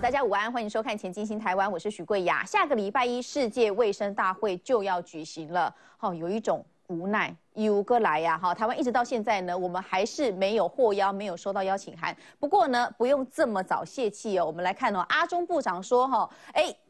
好，大家午安，欢迎收看《前进新台湾》，我是许桂雅。下个礼拜一，世界卫生大会就要举行了，有一种无奈。 有个来呀，台湾一直到现在呢，我们还是没有获邀，没有收到邀请函。不过呢，不用这么早泄气哦。我们来看哦，阿中部长说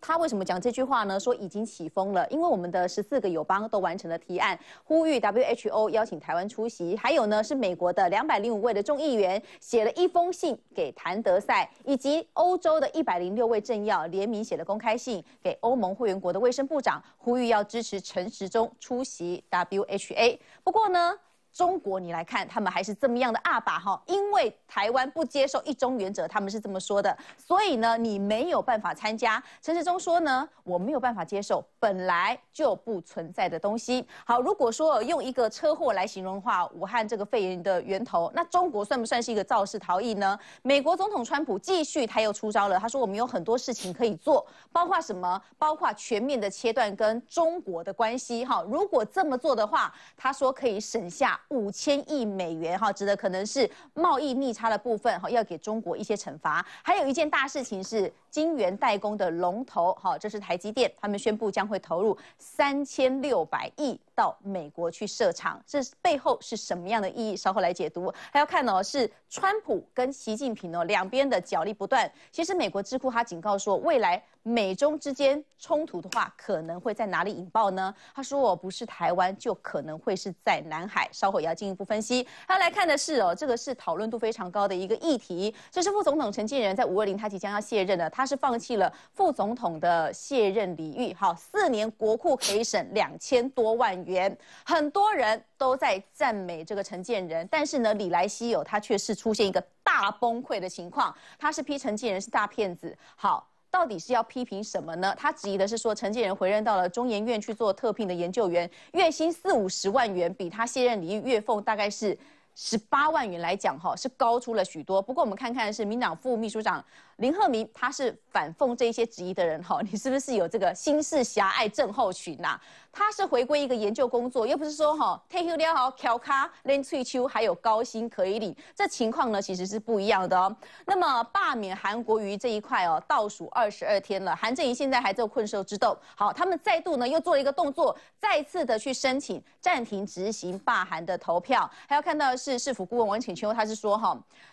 他为什么讲这句话呢？说已经起风了，因为我们的14个友邦都完成了提案，呼吁 WHO 邀请台湾出席。还有呢，是美国的205位的众议员写了一封信给谭德赛，以及欧洲的106位政要联名写了公开信给欧盟会员国的卫生部长，呼吁要支持陈时中出席 WHA。 不过呢，中国你来看，他们还是这么样的阿爸哈，因为台湾不接受一中原则，他们是这么说的，所以呢，你没有办法参加。陈时中说呢，我没有办法接受本来就不存在的东西。好，如果说用一个车祸来形容的话，武汉这个肺炎的源头，那中国算不算是一个肇事逃逸呢？美国总统川普继续他又出招了，他说我们有很多事情可以做，包括什么？包括全面的切断跟中国的关系哈。如果这么做的话，他说可以省下5000亿美元哈，指的可能是贸易逆差的部分哈，要给中国一些惩罚。还有一件大事情是晶圆代工的龙头哈，这是台积电，他们宣布将会投入3600亿到美国去设厂，这背后是什么样的意义？稍后来解读。还要看哦，是川普跟习近平哦两边的角力不断。其实美国智库他警告说，未来美中之间冲突的话，可能会在哪里引爆呢？他说我不是台湾，就可能会是在南海。 稍后也要进一步分析。他来看的是这个是讨论度非常高的一个议题。这是副总统陈建仁在520，他即将要卸任了，他是放弃了副总统的卸任礼遇。好，4年国库可以省2000多万元，很多人都在赞美这个陈建仁，但是呢，李来希他却是出现一个大崩溃的情况，他是批陈建仁是大骗子。好。 到底是要批评什么呢？他质疑的是说，陈建仁回任到了中研院去做特聘的研究员，月薪40-50万元，比他卸任礼遇月俸大概是18万元来讲，是高出了许多。不过我们看看的是民党副秘书长林鹤鸣，他是反讽这些质疑的人，你是不是有这个心事狭隘症候群呐？他是回归一个研究工作，又不是说退休了翘咖连退休，还有高薪可以领，这情况呢其实是不一样的哦。那么罢免韩国瑜这一块哦，倒数22天了，韩阵营现在还在困兽之斗。好，他们再度呢又做了一个动作，再次的去申请暂停执行罢韩的投票。还要看到是市府顾问王请秋，他是说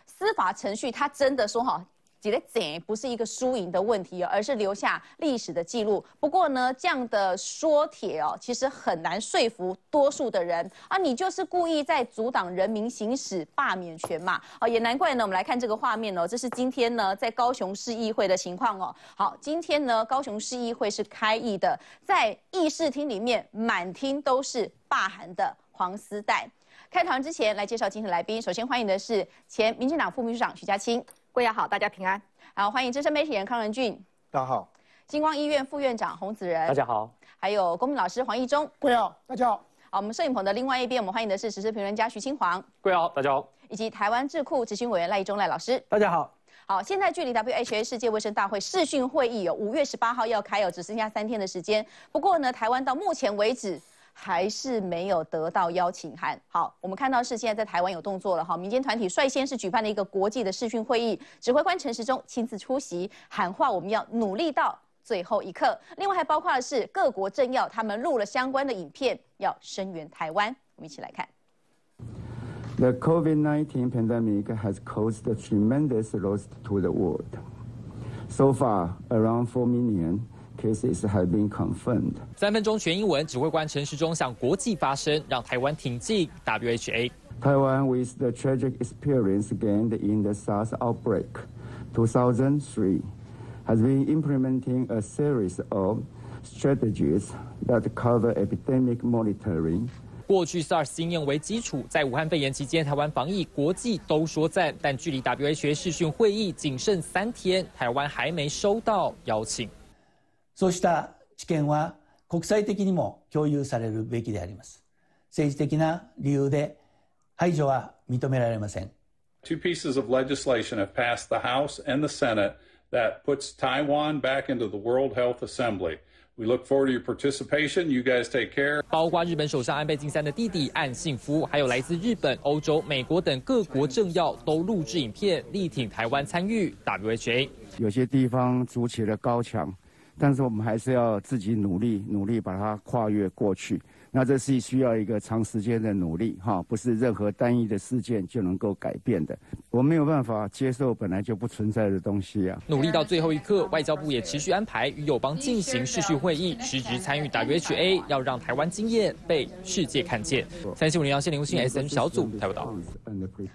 司法程序他真的说几个整不是一个输赢的问题，而是留下历史的记录。不过呢，这样的说帖其实很难说服多数的人啊。你就是故意在阻挡人民行使罢免权嘛？哦，也难怪呢。我们来看这个画面哦，这是今天呢在高雄市议会的情况哦。好，今天呢高雄市议会是开议的，在议事厅里面满厅都是罢韩的黄丝带。开堂之前来介绍今天的来宾，首先欢迎的是前民进党副秘书长徐家清。 各位好，大家平安。好，欢迎资深媒体人康仁俊，大家好；星光医院副院长洪子仁，大家好；还有公民老师黄义忠，各位好，大家好。好，我们摄影棚的另外一边，我们欢迎的是时事评论家徐清煌，各位好，大家好；以及台湾智库执行委员赖义忠赖老师，大家好。 好，现在距离 WHO 世界卫生大会视讯会议5月18号要开只剩下3天的时间。不过呢，台湾到目前为止还是没有得到邀请函。好，我们看到是现在在台湾有动作了民间团体率先是举办了一个国际的视讯会议，指挥官陈时中亲自出席，喊话我们要努力到最后一刻。另外还包括的是各国政要他们录了相关的影片，要声援台湾。我们一起来看。 The COVID-19 pandemic has caused a tremendous loss to the world. So far, around 4 million cases have been confirmed. 3分钟全英文，指挥官陈时中向国际发声，让台湾挺进 WHA。Taiwan, with the tragic experience gained in the SARS outbreak 2003, has been implementing a series of strategies that cover epidemic monitoring. 过去 SARS 经验为基础，在武汉肺炎期间，台湾防疫国际都说赞，但距离 WHO 视讯会议仅剩3天，台湾还没收到邀请。そうした知見は国際的にも共有されるべきであります。政治的な理由で排除は認められません。Two pieces of legislation have passed the House and the Senate that puts Taiwan back into the World Health Assembly. We look forward to your participation. You guys take care. 包括日本首相安倍晋三的弟弟岸信夫，还有来自日本、欧洲、美国等各国政要都录制影片，力挺台湾参与 WHA。有些地方筑起了高墙，但是我们还是要自己努力把它跨越过去。那这是需要一个长时间的努力，哈，不是任何单一的事件就能够改变的。我没有办法接受本来就不存在的东西啊！努力到最后一刻，外交部也持续安排与友邦进行视讯会议，实质参与 WHA， 要让台湾经验被世界看见。3新闻杨先林、吴信 SN 小组台报道。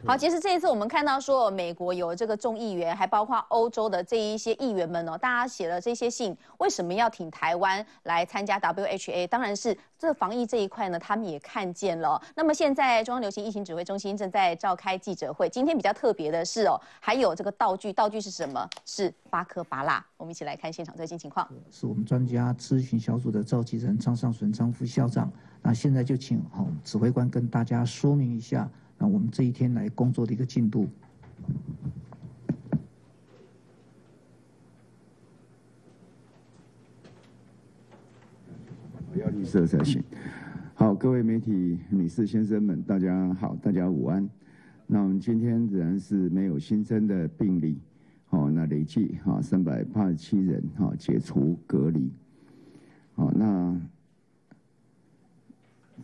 好，其实这一次我们看到说，美国有这个众议员，还包括欧洲的这一些议员们哦，大家写了这些信，为什么要挺台湾来参加 WHA？ 当然是这防疫这一块呢，他们也看见了。那么现在中央流行疫情指挥中心正在召开记者会，今天比较特别的是哦，还有这个道具，道具是什么？是巴克巴拉。我们一起来看现场最新情况。是我们专家咨询小组的召集人张尚存张副校长。那现在就请指挥官跟大家说明一下，那我们这一天来工作的一个进度。我要绿色才行。好，各位媒体女士先生们，大家好，大家午安。那我们今天仍然是没有新增的病例，好，那累计哈387人哈解除隔离，好，那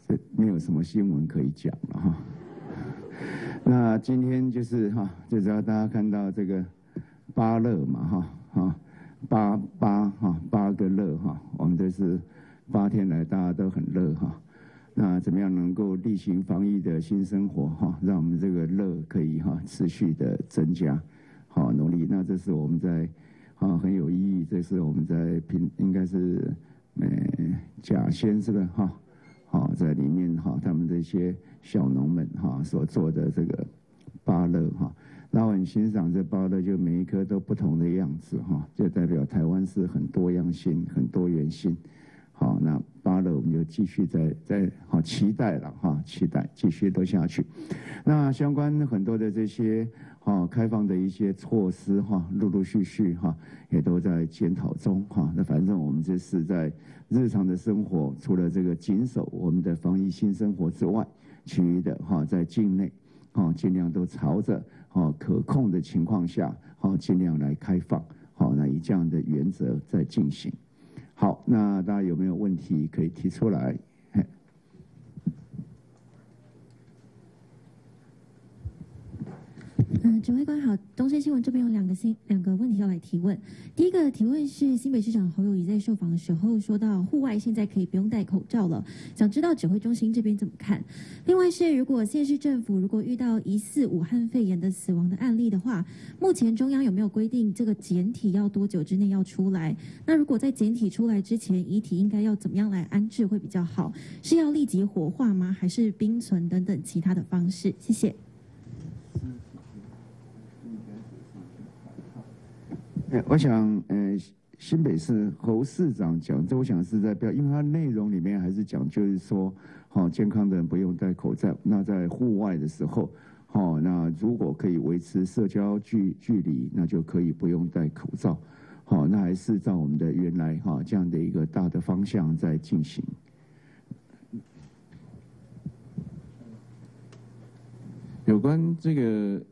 这没有什么新闻可以讲了哈。那今天就是哈，就只要大家看到这个巴勒嘛哈啊八哈八个乐哈，我们都是8天来大家都很乐哈。那怎么样能够例行防疫的新生活哈，让我们这个热可以哈持续的增加，好努力。那这是我们在啊很有意义，这是我们在应该是甲仙这个哈好在里面哈他们这些小农们哈所做的这个芭乐哈。那我很欣赏这芭乐，就每一颗都不同的样子哈，就代表台湾是很多样性、很多元性。好，那巴勒我们就继续在好期待了哈，期待继续都下去。那相关很多的这些哈开放的一些措施哈，陆陆续续哈也都在检讨中哈。那反正我们这是在日常的生活，除了这个谨守我们的防疫新生活之外，其余的哈在境内哈尽量都朝着哈可控的情况下哈尽量来开放，好，那以这样的原则在进行。好，那大家有没有问题可以提出来？指挥官好，东森新闻这边有两个问题要来提问。第一个提问是新北市长侯友宜在受访的时候说到，户外现在可以不用戴口罩了，想知道指挥中心这边怎么看。另外是，如果县市政府如果遇到疑似武汉肺炎的死亡的案例的话，目前中央有没有规定这个检体要多久之内要出来？那如果在检体出来之前，遗体应该要怎么样来安置会比较好？是要立即火化吗？还是冰存等等其他的方式？谢谢。我想，新北市侯市长讲这，我想是在标，因为他内容里面还是讲，就是说，好，健康的人不用戴口罩。那在户外的时候，好，那如果可以维持社交距离，那就可以不用戴口罩。好，那还是照我们的原来哈这样的一个大的方向在进行。有关这个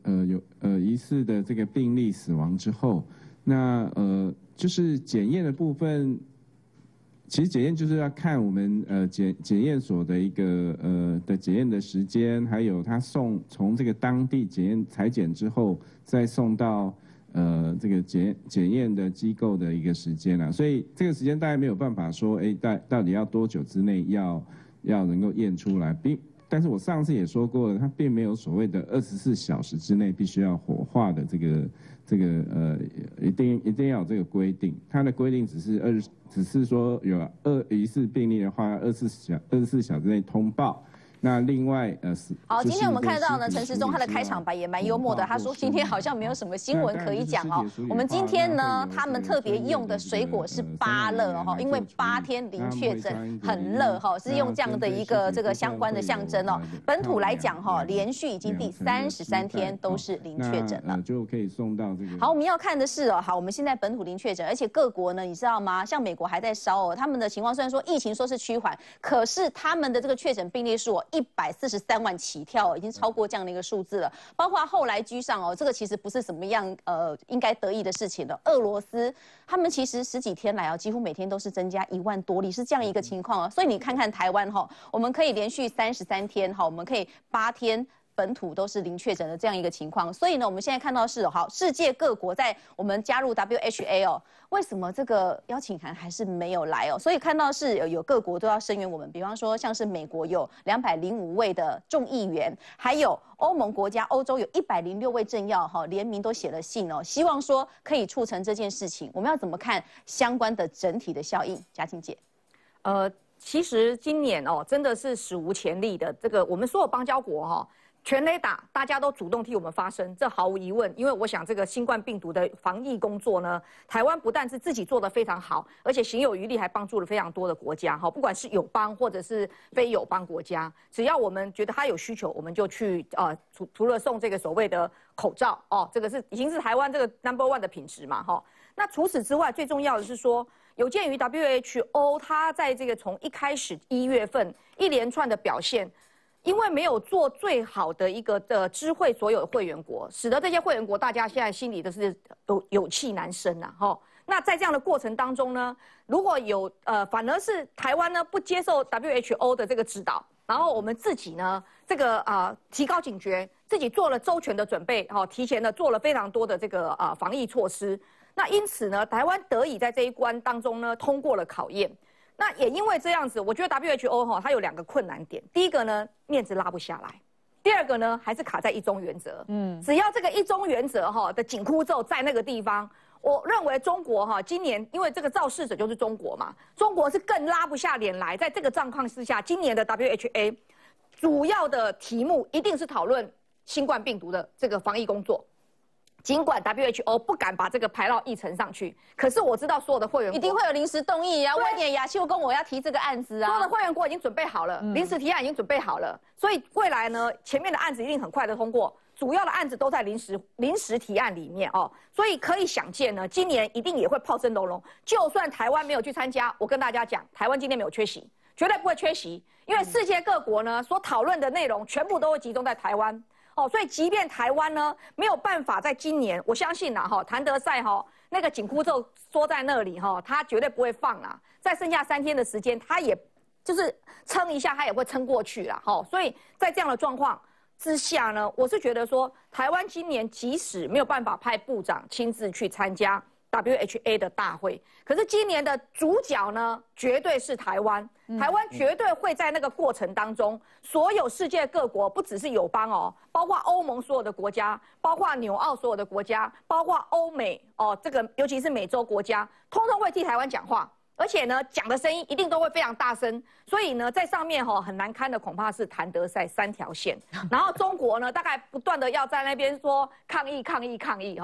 疑似的这个病例死亡之后。那就是检验的部分，其实检验就是要看我们检验所的一个的检验的时间，还有他从这个当地检验采检之后，再送到这个检验的机构的一个时间啦。所以这个时间大概没有办法说，到底要多久之内要能够验出来。但是我上次也说过了，它并没有所谓的24小时之内必须要火化的这个一定要有这个规定，它的规定只是说有疑似病例的话，24小时内通报，那另外好，今天我们看到呢，陈时中他的开场白也蛮幽默的，他说今天好像没有什么新闻可以讲哦。我们今天呢，他们特别用的水果是芭乐哦，因为8天零确诊很热哈，是用这样的一个这个相关的象征哦。本土来讲哈，连续已经第33天都是零确诊了，就可以送到这个。好，我们要看的是哦，好，我们现在本土零确诊，而且各国呢，你知道吗？像美国还在烧哦，他们的情况虽然说疫情说是趋缓，可是他们的这个确诊病例数哦。143万起跳，已经超过这样的一个数字了。包括后来居上哦，这个其实不是什么样应该得意的事情了。俄罗斯他们其实十几天来哦，几乎每天都是增加1万多例，是这样一个情况哦。所以你看看台湾哈、哦，我们可以连续33天哈、哦，我们可以8天。本土都是零确诊的这样一个情况，所以呢，我们现在看到是好，世界各国在我们加入 WHO 哦，为什么这个邀请函还是没有来哦？所以看到是有各国都要声援我们，比方说像是美国有205位的众议员，还有欧盟国家、欧洲有106位政要哈，联名都写了信哦，希望说可以促成这件事情。我们要怎么看相关的整体的效应？嘉庆姐，其实今年哦，真的是史无前例的，这个我们所有邦交国哈、哦。全垒打，大家都主动替我们发声，这毫无疑问。因为我想，这个新冠病毒的防疫工作呢，台湾不但是自己做得非常好，而且行有余力还帮助了非常多的国家哈，不管是友邦或者是非友邦国家，只要我们觉得它有需求，我们就去除了送这个所谓的口罩哦，这个是已经是台湾这个 No.1 的品质嘛哈、哦。那除此之外，最重要的是说。有鉴于 WHO 它在这个从一开始1月份一连串的表现，因为没有做最好的一个的知会所有会员国，使得这些会员国大家现在心里都是有气难生呐、啊、哈、哦。那在这样的过程当中呢，如果有反而是台湾呢不接受 WHO 的这个指导，然后我们自己呢这个提高警觉，自己做了周全的准备，哈、哦，提前的做了非常多的这个防疫措施。那因此呢，台湾得以在这一关当中呢通过了考验。那也因为这样子，我觉得 WHO 哈、哦、它有2个困难点。第一个呢，面子拉不下来；第二个呢，还是卡在一中原则。嗯，只要这个一中原则哈、哦、的紧箍咒在那个地方，我认为中国哈、哦、今年因为这个肇事者就是中国嘛，中国是更拉不下脸来。在这个状况之下，今年的 WHO 主要的题目一定是讨论新冠病毒的这个防疫工作。尽管 WHO 不敢把这个排到议程上去，可是我知道所有的会员国一定会有临时动议啊。威廉亚秋跟我要提这个案子啊，所有的会员国已经准备好了，临时提案已经准备好了，所以未来呢，前面的案子一定很快的通过，主要的案子都在临时提案里面哦。所以可以想见呢，今年一定也会炮声隆隆。就算台湾没有去参加，我跟大家讲，台湾今天没有缺席，绝对不会缺席，因为世界各国呢所讨论的内容全部都会集中在台湾。哦，所以即便台湾呢没有办法在今年，我相信啦哈，谭德赛哈那个紧箍咒缩在那里哈，他绝对不会放啦。在剩下3天的时间，他也就是撑一下，他也会撑过去啦。哈，所以在这样的状况之下呢，我是觉得说，台湾今年即使没有办法派部长亲自去参加 WHA 的大会，可是今年的主角呢，绝对是台湾。台湾绝对会在那个过程当中，所有世界各国不只是友邦哦，包括欧盟所有的国家，包括纽澳所有的国家，包括欧美哦，这个尤其是美洲国家，通通会替台湾讲话，而且呢，讲的声音一定都会非常大声。所以呢，在上面哈、哦、很难堪的恐怕是谭德赛3条线，然后中国呢大概不断的要在那边说抗议哈、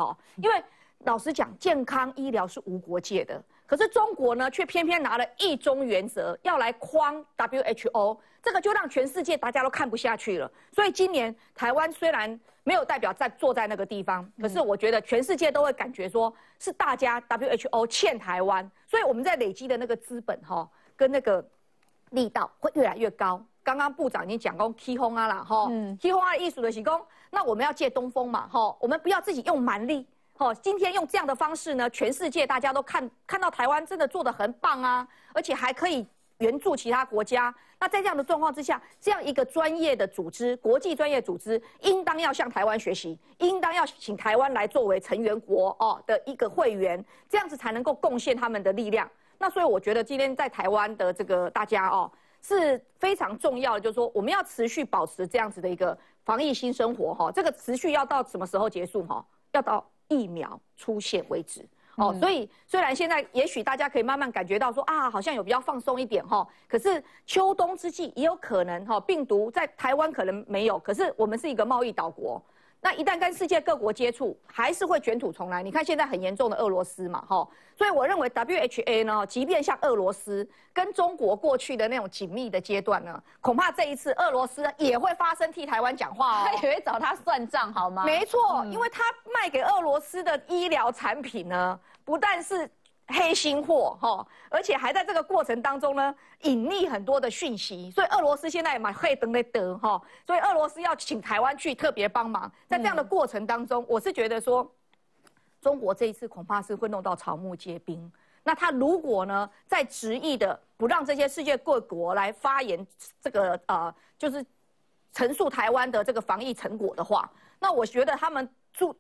哦，因为老实讲，健康医疗是无国界的。可是中国呢，却偏偏拿了一中原则要来框 WHO， 这个就让全世界大家都看不下去了。所以今年台湾虽然没有代表在坐在那个地方，可是我觉得全世界都会感觉说是大家 WHO 欠台湾，所以我们在累积的那个资本哈、哦、跟那个力道会越来越高。刚刚部长已经讲过起风啊啦哈，起风啊的意思就是说，那我们要借东风嘛哈、哦，我们不要自己用蛮力。哦，今天用这样的方式呢，全世界大家都看到台湾真的做得很棒啊，而且还可以援助其他国家。那在这样的状况之下，这样一个专业的组织，国际专业组织，应当要向台湾学习，应当要请台湾来作为成员国哦的一个会员，这样子才能够贡献他们的力量。那所以我觉得今天在台湾的这个大家哦是非常重要的，就是说我们要持续保持这样子的一个防疫新生活哈、哦，这个持续要到什么时候结束哈、哦？要到疫苗出现为止，哦，所以虽然现在也许大家可以慢慢感觉到说啊，好像有比较放松一点哈，可是秋冬之际也有可能哈，病毒在台湾可能没有，可是我们是一个贸易岛国。 那一旦跟世界各国接触，还是会卷土重来。你看现在很严重的俄罗斯嘛，哈，所以我认为 WHA 呢，即便像俄罗斯跟中国过去的那种紧密的阶段呢，恐怕这一次俄罗斯也会发声替台湾讲话哦，他也会找他算账，好吗？没错，因为他卖给俄罗斯的医疗产品呢，不但是。 黑心货哈，而且还在这个过程当中呢，隐匿很多的讯息，所以俄罗斯现在也蛮黑灯的灯哈，所以俄罗斯要请台湾去特别帮忙，在这样的过程当中，我是觉得说，中国这一次恐怕是会弄到草木皆兵。那他如果呢，在执意的不让这些世界各国来发言，这个就是陈述台湾的这个防疫成果的话，那我觉得他们。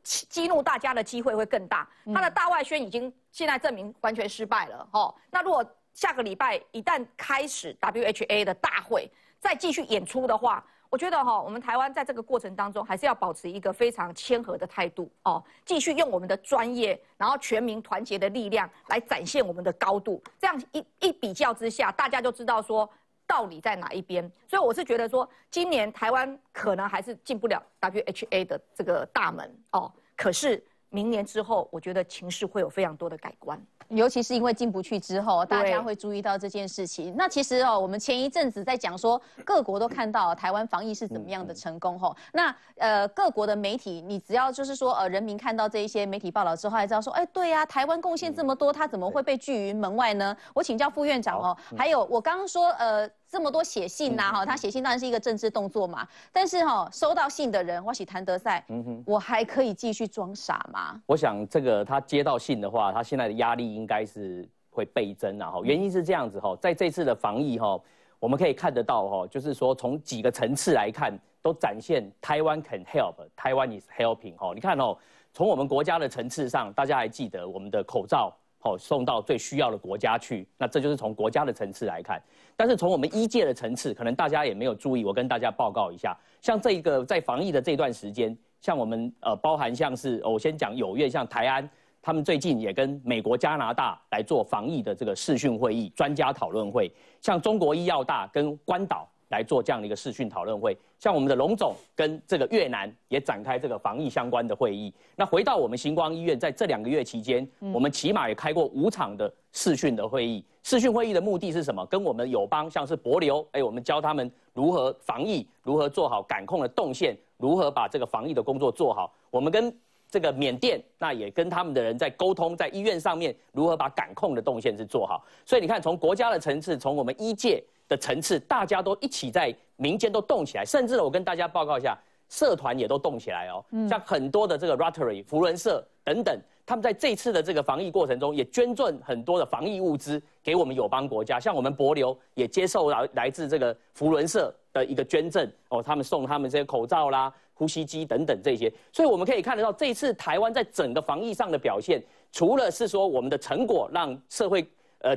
激怒大家的机会会更大，他的大外宣已经现在证明完全失败了哦。那如果下个礼拜一旦开始 WHA 的大会再继续演出的话，我觉得哈，我们台湾在这个过程当中还是要保持一个非常谦和的态度哦，继续用我们的专业，然后全民团结的力量来展现我们的高度。这样一比较之下，大家就知道说。 道理在哪一边？所以我是觉得说，今年台湾可能还是进不了 WHA 的这个大门哦。可是明年之后，我觉得情势会有非常多的改观，尤其是因为进不去之后，大家会注意到这件事情。那其实哦，我们前一阵子在讲说，各国都看到台湾防疫是怎么样的成功哦。那各国的媒体，你只要就是说人民看到这一些媒体报道之后，还知道说，哎，对呀、啊，台湾贡献这么多，他怎么会被拒于门外呢？我请教副院长哦，还有我刚刚说这么多写信呐，哈，他写信当然是一个政治动作嘛。但是哈、哦，收到信的人，我是谭德赛，我还可以继续装傻吗？我想这个他接到信的话，他现在的压力应该是会倍增啊。哈，原因是这样子哈，在这次的防疫哈，我们可以看得到哈，就是说从几个层次来看，都展现台湾 can help， 台湾 is helping。哈，你看哦，从我们国家的层次上，大家还记得我们的口罩。 哦，送到最需要的国家去，那这就是从国家的层次来看。但是从我们医界的层次，可能大家也没有注意。我跟大家报告一下，像这一个在防疫的这段时间，像我们包含像是、我先讲友院，像台安，他们最近也跟美国、加拿大来做防疫的这个视讯会议、专家讨论会，像中国医药大跟关岛来做这样的一个视讯讨论会，像我们的龙总跟这个越南也展开这个防疫相关的会议。那回到我们星光医院，在这2个月期间，我们起码也开过5场的视讯的会议。视讯会议的目的是什么？跟我们友邦，像是帛琉，我们教他们如何防疫，如何做好感控的动线，如何把这个防疫的工作做好。我们跟这个缅甸，那也跟他们的人在沟通，在医院上面如何把感控的动线是做好。所以你看，从国家的层次，从我们医界。 的层次，大家都一起在民间都动起来，甚至我跟大家报告一下，社团也都动起来哦。像很多的这个 Rotary、福伦社等等，他们在这次的这个防疫过程中，也捐赠很多的防疫物资给我们友邦国家。像我们帛琉也接受来自这个福伦社的一个捐赠哦，他们送他们这些口罩啦、呼吸机等等这些。所以我们可以看得到，这次台湾在整个防疫上的表现，除了是说我们的成果让社会。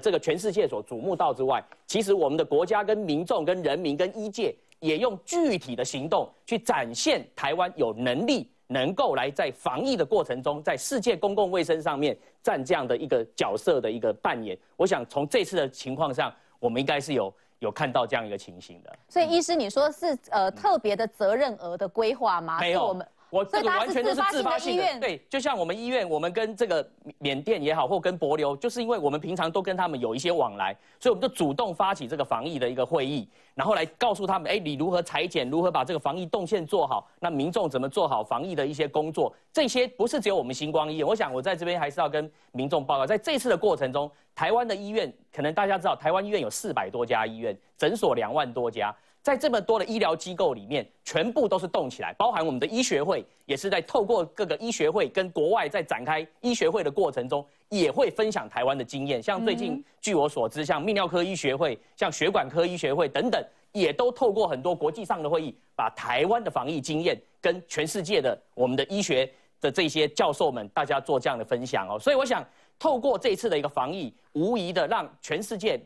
这个全世界所瞩目到之外，其实我们的国家跟民众、跟人民、跟医界也用具体的行动去展现台湾有能力能够来在防疫的过程中，在世界公共卫生上面占这样的一个角色的一个扮演。我想从这次的情况上，我们应该是有看到这样一个情形的。所以，医师，你说是特别的责任额的规划吗？没有。 我这个完全都是自发性的，对，就像我们医院，我们跟这个缅甸也好，或跟帛琉，就是因为我们平常都跟他们有一些往来，所以我们就主动发起这个防疫的一个会议，然后来告诉他们，哎，你如何裁剪，如何把这个防疫动线做好，那民众怎么做好防疫的一些工作，这些不是只有我们星光医院，我想我在这边还是要跟民众报告，在这次的过程中，台湾的医院，可能大家知道，台湾医院有400多家医院，诊所2万多家。 在这么多的医疗机构里面，全部都是动起来，包含我们的医学会，也是在透过各个医学会跟国外在展开医学会的过程中，也会分享台湾的经验。像最近，据我所知，像泌尿科医学会、像血管科医学会等等，也都透过很多国际上的会议，把台湾的防疫经验跟全世界的我们的医学的这些教授们，大家做这样的分享哦。所以我想，透过这一次的一个防疫，无疑的让全世界。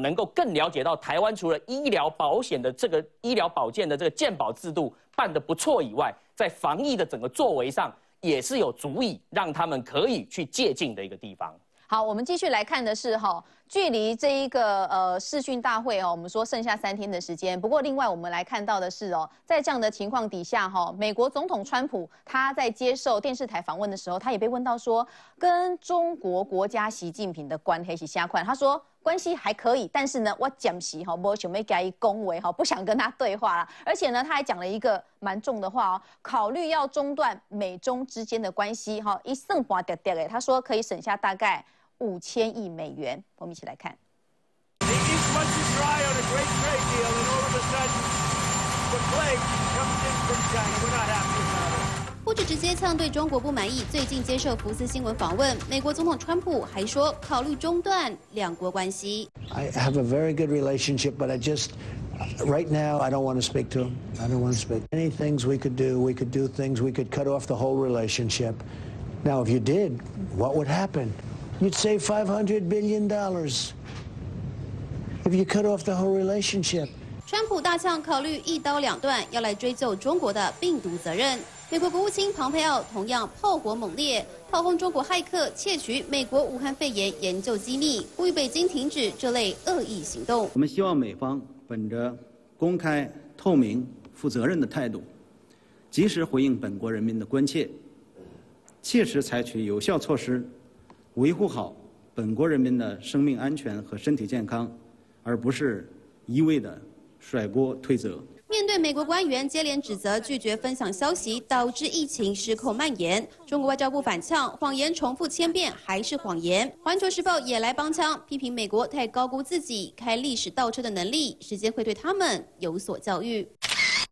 能够更了解到台湾除了医疗保险的这个医疗保健的这个健保制度办得不错以外，在防疫的整个作为上，也是有足以让他们可以去借鉴的一个地方。好，我们继续来看的是哈，距离这一个视讯大会哦，我们说剩下3天的时间。不过另外我们来看到的是哦，在这样的情况底下哈，美国总统川普他在接受电视台访问的时候，他也被问到说，跟中国国家习近平的关系是瞎款，他说。 关系还可以，但是呢，我讲习哈，我准备给他恭维哈，不想跟他对话了。而且呢，他还讲了一个蛮重的话哦，考虑要中断美中之间的关系哈，一剩不掉掉嘞。他说可以省下大概5000亿美元。我们一起来看。 不止直接呛对中国不满意，最近接受福斯新闻访问，美国总统川普还说考虑中断两国关系。I have a very good relationship, but I just right now I don't want to speak to him. I don't want to speak. Many things we could do. We could do things. We could cut off the whole relationship. Now, if you did, what would happen? You'd save $500 billion if you cut off the whole relationship. 川普大呛考虑1刀2断，要来追究中国的病毒责任。 美国国务卿庞佩奥同样炮火猛烈，炮轰中国骇客窃取美国武汉肺炎研究机密，呼吁北京停止这类恶意行动。我们希望美方本着公开、透明、负责任的态度，及时回应本国人民的关切，切实采取有效措施，维护好本国人民的生命安全和身体健康，而不是一味的甩锅推责。 面对美国官员接连指责拒绝分享消息，导致疫情失控蔓延，中国外交部反呛谎言重复1000遍还是谎言。环球时报也来帮腔，批评美国太高估自己开历史倒车的能力，时间会对他们有所教育。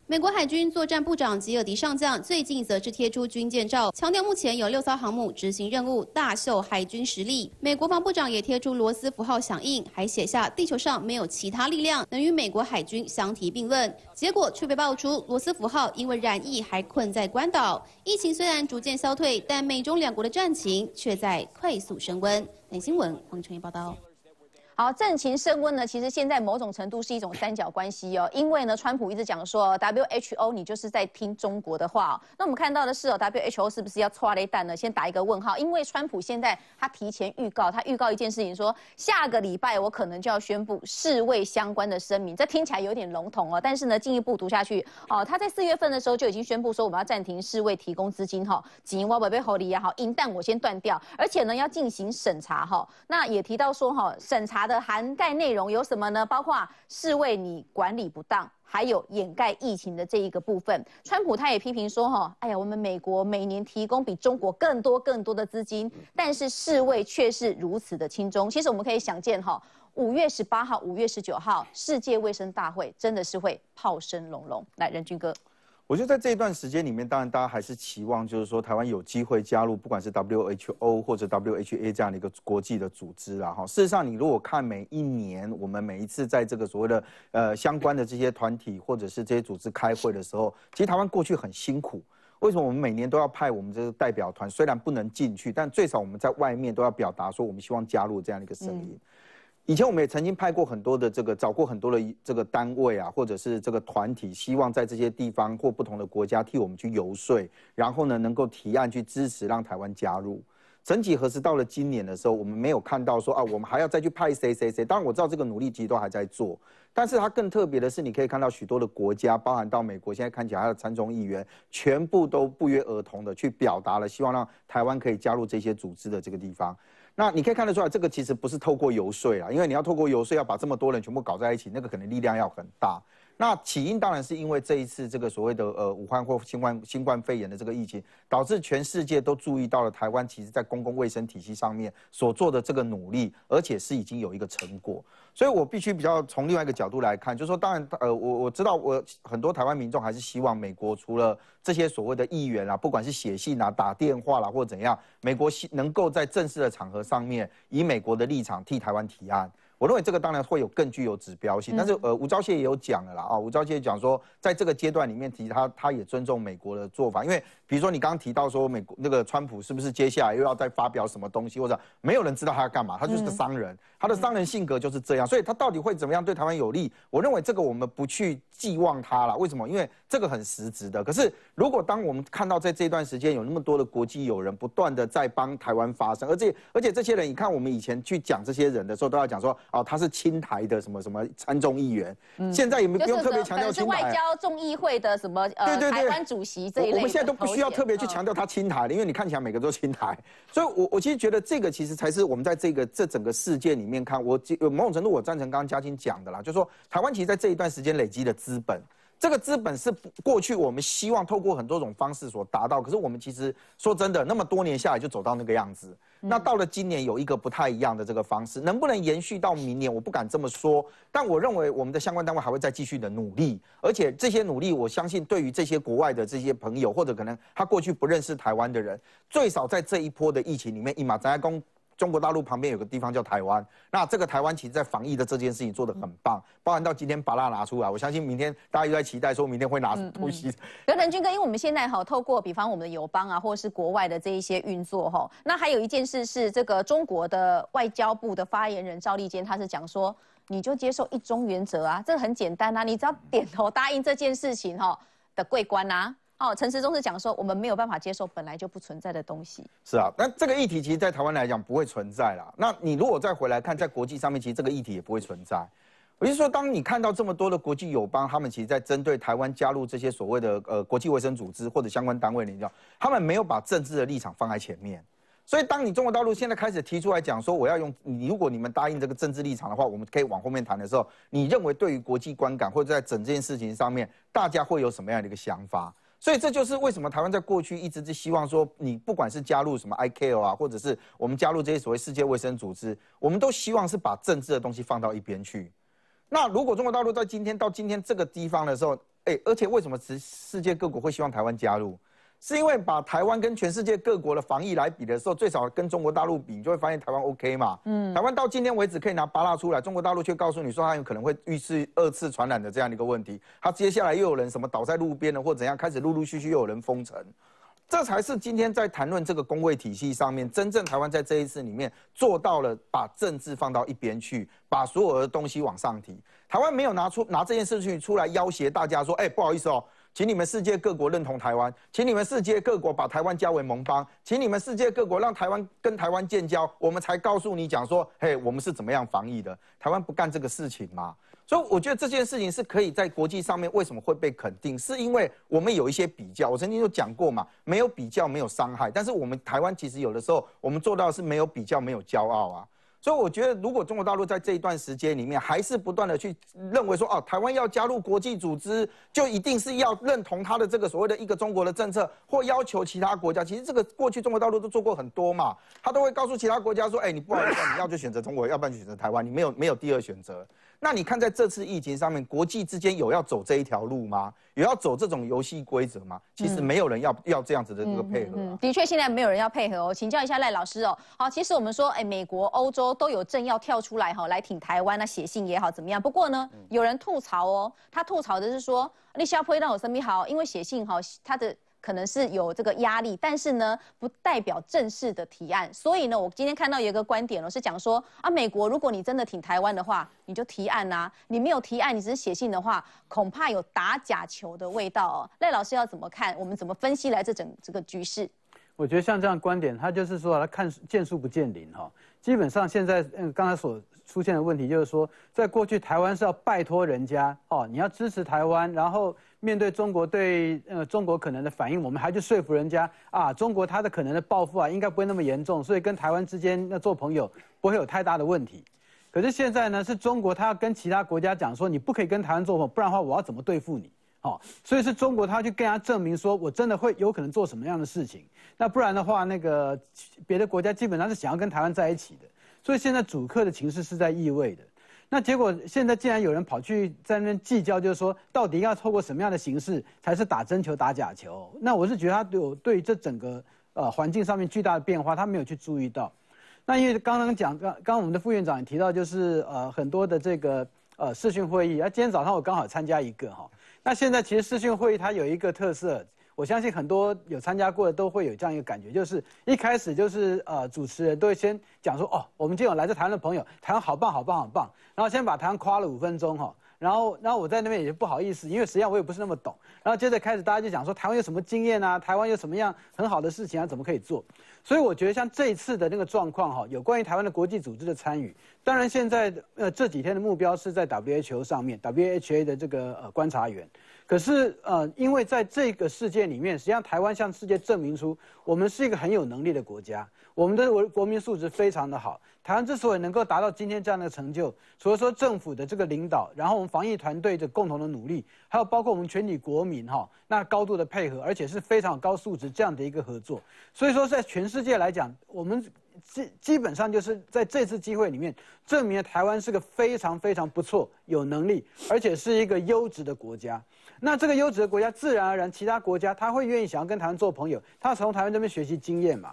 美国海军作战部长吉尔迪上将最近则是贴出军舰照，强调目前有6艘航母执行任务，大秀海军实力。美国防部长也贴出罗斯符号响应，还写下地球上没有其他力量能与美国海军相提并论。结果却被爆出罗斯符号因为染疫还困在关岛。疫情虽然逐渐消退，但美中两国的战情却在快速升温。本新闻黄春燕报道。 好，战情升温呢，其实现在某种程度是一种三角关系哦，因为呢，川普一直讲说 WHO 你就是在听中国的话哦。那我们看到的是哦 ，WHO 是不是要戳雷弹呢？先打一个问号，因为川普现在他提前预告，他预告一件事情说，下个礼拜我可能就要宣布世卫相关的声明，这听起来有点笼统哦，但是呢，进一步读下去哦，他在4月份的时候就已经宣布说我们要暂停世卫提供资金哈，紧握被后利也好，银弹我先断掉，而且呢要进行审查哈、哦。那也提到说哈、哦，审查。 它的涵盖内容有什么呢？包括世卫你管理不当，还有掩盖疫情的这一个部分。川普他也批评说，哈，哎呀，我们美国每年提供比中国更多的资金，但是世卫却是如此的轻松。其实我们可以想见，哈，5月18号、5月19号，世界卫生大会真的是会炮声隆隆。来，仁君哥。 我觉得在这一段时间里面，当然大家还是期望，就是说台湾有机会加入，不管是 WHO 或者 WHA 这样的一个国际的组织啦。哈，事实上，你如果看每一年，我们每一次在这个所谓的相关的这些团体或者是这些组织开会的时候，其实台湾过去很辛苦。 为什么我们每年都要派我们这个代表团？虽然不能进去，但最少我们在外面都要表达说，我们希望加入这样的一个声音。以前我们也曾经派过很多的这个，找过很多的这个单位啊，或者是这个团体，希望在这些地方或不同的国家替我们去游说，然后呢能够提案去支持让台湾加入。曾几何时，到了今年的时候，我们没有看到说啊，我们还要再去派谁。当然我知道这个努力其实都还在做。 但是它更特别的是，你可以看到许多的国家，包含到美国，现在看起来它的参众议员全部都不约而同的去表达了，希望让台湾可以加入这些组织的这个地方。那你可以看得出来，这个其实不是透过游说啦，因为你要透过游说，要把这么多人全部搞在一起，那个可能力量要很大。那起因当然是因为这一次这个所谓的武汉或新冠肺炎的这个疫情，导致全世界都注意到了台湾其实在公共卫生体系上面所做的这个努力，而且是已经有一个成果。所以我必须比较从另外一个角度来看，就是说，当然，我知道，我很多台湾民众还是希望美国除了这些所谓的议员啊，不管是写信啊、打电话啦、或怎样，美国能够在正式的场合上面以美国的立场替台湾提案。 我认为这个当然会有更具有指标性，但是吴钊燮也有讲了啦啊，吴钊燮讲说，在这个阶段里面，其实他也尊重美国的做法，因为比如说你刚刚提到说美国那个川普是不是接下来又要再发表什么东西，或者没有人知道他要干嘛，他就是个商人，他的商人性格就是这样，所以他到底会怎么样对台湾有利？我认为这个我们不去寄望他啦。为什么？因为这个很实质的。可是如果当我们看到在这段时间有那么多的国际友人不断的在帮台湾发声，而且这些人，你看我们以前去讲这些人的时候都要讲说哦他是亲台的什么什么参众议员，现在也不用特别强调亲台，是外交众议会的什么台湾主席这一类的，我们现在都不需要特别去强调他亲台了，因为你看起来每个都亲台，所以我其实觉得这个其实才是我们在这整个事件里面看，我某种程度我赞成刚刚嘉欣讲的啦，就是说台湾其实在这一段时间累积的资本。这个资本是过去我们希望透过很多种方式所达到，可是我们其实说真的，那么多年下来就走到那个样子。那到了今年有一个不太一样的这个方式，能不能延续到明年，我不敢这么说。但我认为我们的相关单位还会再继续的努力，而且这些努力，我相信对于这些国外的这些朋友，或者可能他过去不认识台湾的人，最少在这一波的疫情里面，一马展开攻。中国大陆旁边有个地方叫台湾，那这个台湾其实在防疫的这件事情做得很棒，包含到今天把它拿出来，我相信明天大家又在期待说明天会拿什么东西。刘腾钧哥，因为我们现在透过比方我们的友邦啊，或者是国外的这一些运作那还有一件事是这个中国的外交部的发言人赵立坚，他是讲说你就接受一中原则啊，这个很简单啊，你只要点头答应这件事情的桂冠啊。陈时中是讲说，我们没有办法接受本来就不存在的东西。是啊，那这个议题其实，在台湾来讲不会存在啦。那你如果再回来看，在国际上面，其实这个议题也不会存在。我就说，当你看到这么多的国际友邦，他们其实在针对台湾加入这些所谓的国际卫生组织或者相关单位，你知道，他们没有把政治的立场放在前面。所以，当你中国大陆现在开始提出来讲说，我要用你，如果你们答应这个政治立场的话，我们可以往后面谈的时候，你认为对于国际观感或者在整件事情上面，大家会有什么样的一个想法？所以这就是为什么台湾在过去一直是希望说，你不管是加入什么 ICAO 啊，或者是我们加入这些所谓世界卫生组织，我们都希望是把政治的东西放到一边去。那如果中国大陆在今天这个地方的时候，而且为什么世界各国会希望台湾加入？是因为把台湾跟全世界各国的防疫来比的时候，最少跟中国大陆比，你就会发现台湾 OK 嘛。台湾到今天为止可以拿8大出来，中国大陆却告诉你说它有可能会预示2次传染的这样的一个问题。它接下来又有人什么倒在路边了，或怎样，开始陆陆续续又有人封城。这才是今天在谈论这个公卫体系上面，真正台湾在这一次里面做到了把政治放到一边去，把所有的东西往上提。台湾没有拿这件事情出来要挟大家说，不好意思请你们世界各国认同台湾，请你们世界各国把台湾加为盟邦，请你们世界各国让台湾跟台湾建交，我们才告诉你讲说，我们是怎么样防疫的。台湾不干这个事情嘛，所以我觉得这件事情是可以在国际上面为什么会被肯定，是因为我们有一些比较。我曾经就讲过嘛，没有比较没有伤害，但是我们台湾其实有的时候我们做到的是没有比较没有骄傲啊。所以我觉得，如果中国大陆在这一段时间里面还是不断的去认为说，台湾要加入国际组织，就一定是要认同他的这个所谓的一个中国的政策，或要求其他国家。其实这个过去中国大陆都做过很多嘛，他都会告诉其他国家说，你不好意思，你要就选择中国，要不然就选择台湾，你没有第二选择。那你看在这次疫情上面，国际之间有要走这一条路吗？有要走这种游戏规则吗？其实没有人要这样子的这个配合。的确，现在没有人要配合请教一下赖老师好，其实我们说，美国、欧洲都有政要跳出来来挺台湾，写信也好怎么样？不过呢，有人吐槽他吐槽的是说，你下坡让我身边好，因为写信他的可能是有这个压力，但是呢，不代表正式的提案。所以呢，我今天看到有一个观点是讲说美国如果你真的挺台湾的话，你就提案啊，你没有提案，你只是写信的话，恐怕有打假球的味道赖老师要怎么看？我们怎么分析来这个局势？我觉得像这样的观点，他就是说他看见树不见林基本上现在刚才所出现的问题就是说，在过去台湾是要拜托人家你要支持台湾，然后面对中国对中国可能的反应，我们还去说服人家中国它的可能的报复应该不会那么严重，所以跟台湾之间要做朋友不会有太大的问题。可是现在呢，是中国他要跟其他国家讲说，你不可以跟台湾做朋友，不然的话我要怎么对付你？所以是中国他去跟他证明说，我真的会有可能做什么样的事情，那不然的话，那个别的国家基本上是想要跟台湾在一起的，所以现在主客的情势是在意味的。那结果现在竟然有人跑去在那边计较，就是说到底要透过什么样的形式才是打真球打假球？那我是觉得他对这整个环境上面巨大的变化，他没有去注意到。那因为刚刚我们的副院长也提到，就是很多的这个视讯会议，今天早上我刚好参加一个那现在其实视讯会议它有一个特色，我相信很多有参加过的都会有这样一个感觉，就是一开始就是主持人都会先讲说，哦，我们今天有来自台湾的朋友，台湾好棒好棒好棒，然后先把台湾夸了5分钟哈。 然后我在那边也就不好意思，因为实际上我也不是那么懂。然后接着开始大家就讲说台湾有什么经验啊，台湾有什么样很好的事情啊，怎么可以做？所以我觉得像这一次的那个状况哈，有关于台湾的国际组织的参与，当然现在这几天的目标是在 WHO 上面 ，WHA 的这个观察员。可是因为在这个事件里面，实际上台湾向世界证明出我们是一个很有能力的国家，我们的国民素质非常的好。 台湾之所以能够达到今天这样的成就，除了说政府的这个领导，然后我们防疫团队的共同的努力，还有包括我们全体国民哈，那高度的配合，而且是非常高素质这样的一个合作。所以说，在全世界来讲，我们基本上就是在这次机会里面，证明了台湾是个非常非常不错、有能力，而且是一个优质的国家。那这个优质的国家，自然而然其他国家他会愿意想要跟台湾做朋友，他从台湾这边学习经验嘛。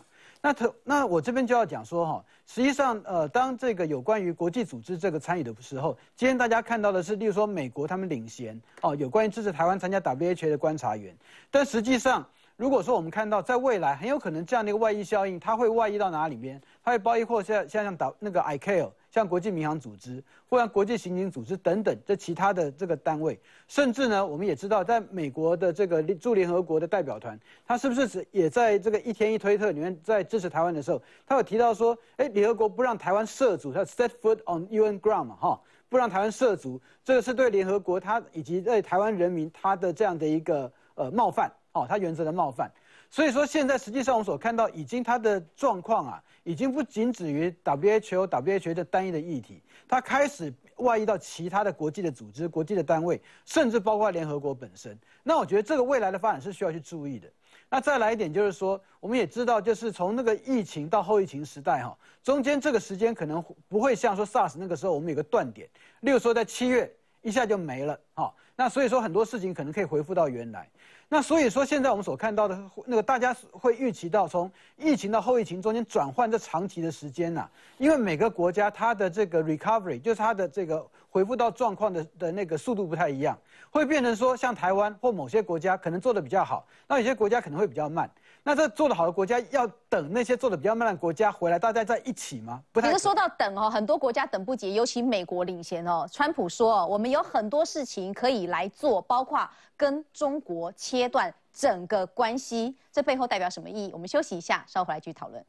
那我这边就要讲说哈，实际上当这个有关于国际组织这个参与的时候，今天大家看到的是，例如说美国他们领衔哦，有关于支持台湾参加 WHO 的观察员，但实际上如果说我们看到在未来很有可能这样的一个外溢效应，它会外溢到哪里边？它会包括像那个 ICAO。 像国际民航组织或像国际刑警组织等等，这其他的这个单位，甚至呢，我们也知道，在美国的这个驻联合国的代表团，他是不是也在这个一天一推特里面在支持台湾的时候，他有提到说，联合国不让台湾涉足，他 set foot on UN ground 嘛，哈，不让台湾涉足，这个是对联合国他以及对台湾人民他的这样的一个冒犯，哦，他原则的冒犯。 所以说，现在实际上我们所看到，已经它的状况啊，已经不仅止于 WHO 的单一的议题，它开始外溢到其他的国际的组织、国际的单位，甚至包括联合国本身。那我觉得这个未来的发展是需要去注意的。那再来一点就是说，我们也知道，就是从那个疫情到后疫情时代哈，中间这个时间可能不会像说 SARS 那个时候我们有个断点，例如说在7月一下就没了哈。那所以说很多事情可能可以恢复到原来。 那所以说，现在我们所看到的那个，大家会预期到从疫情到后疫情中间转换这长期的时间呐，因为每个国家它的这个 recovery 就是它的这个恢复到状况的那个速度不太一样，会变成说像台湾或某些国家可能做得比较好，那有些国家可能会比较慢。那这做得好的国家要等那些做得比较慢的国家回来，大家在一起吗？不太。可是说到等哦，很多国家等不及，尤其美国领先哦。川普说，我们有很多事情可以来做，包括跟中国切。 阶段整个关系，这背后代表什么意义？我们休息一下，稍后回来继续讨论。